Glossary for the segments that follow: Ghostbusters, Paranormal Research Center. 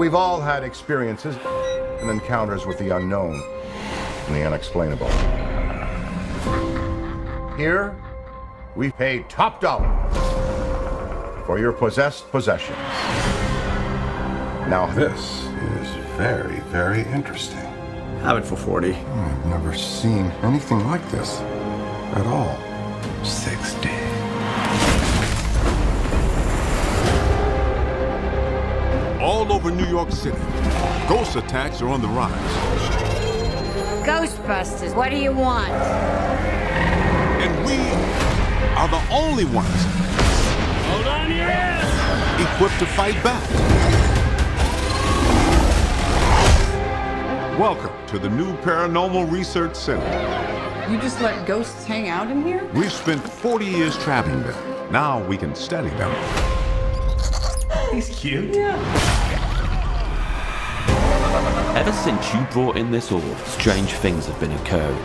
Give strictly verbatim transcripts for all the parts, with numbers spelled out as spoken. We've all had experiences and encounters with the unknown and the unexplainable. Here, we pay top dollar for your possessed possessions. Now this is very, very interesting. Have it for forty. I've never seen anything like this at all. sixty. All over New York City, ghost attacks are on the rise. Ghostbusters, what do you want? And we are the only ones Hold on to your ass. equipped to fight back. Welcome to the new Paranormal Research Center. You just let ghosts hang out in here? We've spent forty years trapping them. Now we can study them. He's cute. Yeah. Ever since you brought in this orb, strange things have been occurring.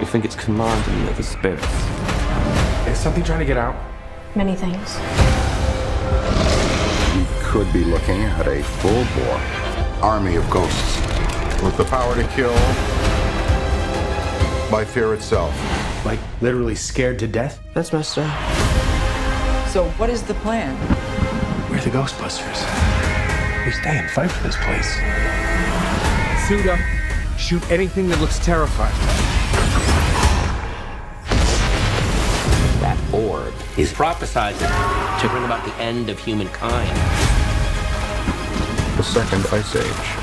You think it's commanding the other spirits. Is something trying to get out? Many things. You could be looking at a full-bore army of ghosts with the power to kill by fear itself. Like, literally scared to death? That's messed up. So what is the plan? We're the Ghostbusters. We stay and fight for this place. Suit up. Shoot anything that looks terrifying. That orb is prophesizing to bring about the end of humankind. The second ice age.